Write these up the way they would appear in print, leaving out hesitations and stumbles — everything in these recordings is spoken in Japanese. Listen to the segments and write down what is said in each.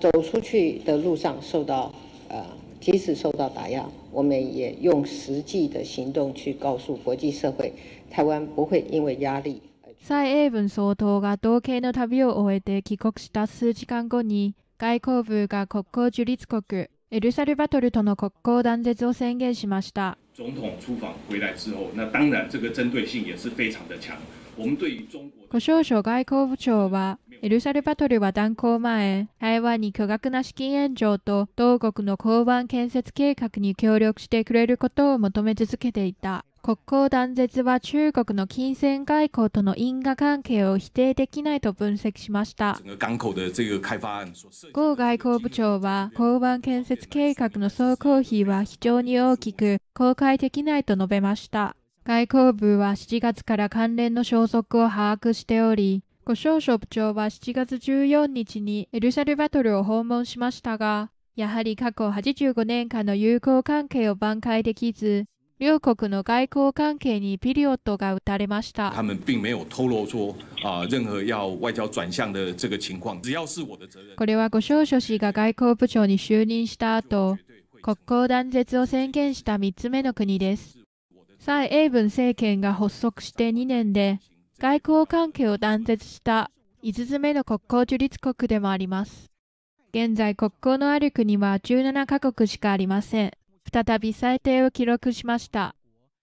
走出去的路上受到即使受到打压，我们也用实际的行动去告诉国际社会，台湾不会因为压力。蔡英文総統が同系の旅を終えて帰国した数時間後に、外交部が国交樹立国エルサルバトルとの国交断絶を宣言しました。总统出访回来之后，那当然这个针对性也是非常的强。我们对于中国。胡少将外交部長は、エルサルバトルは断交前、台湾に巨額な資金援助と同国の港湾建設計画に協力してくれることを求め続けていた。国交断絶は中国の金銭外交との因果関係を否定できないと分析しました。呉外交部長は、港湾建設計画の総工費は非常に大きく、公開できないと述べました。外交部は7月から関連の消息を把握しており、呉少将部長は7月14日にエルサルバトルを訪問しましたが、やはり過去85年間の友好関係を挽回できず、両国の外交関係にピリオットが打たれました。これは呉少将氏が外交部長に就任した後、国交断絶を宣言した3つ目の国です。蔡英文政権が発足して2年で、外交関係を断絶した5つ目の国交樹立国でもあります。現在、国交のある国は17カ国しかありません。再び最低を記録しました。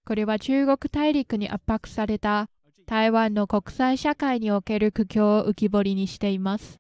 これは中国大陸に圧迫された台湾の国際社会における苦境を浮き彫りにしています。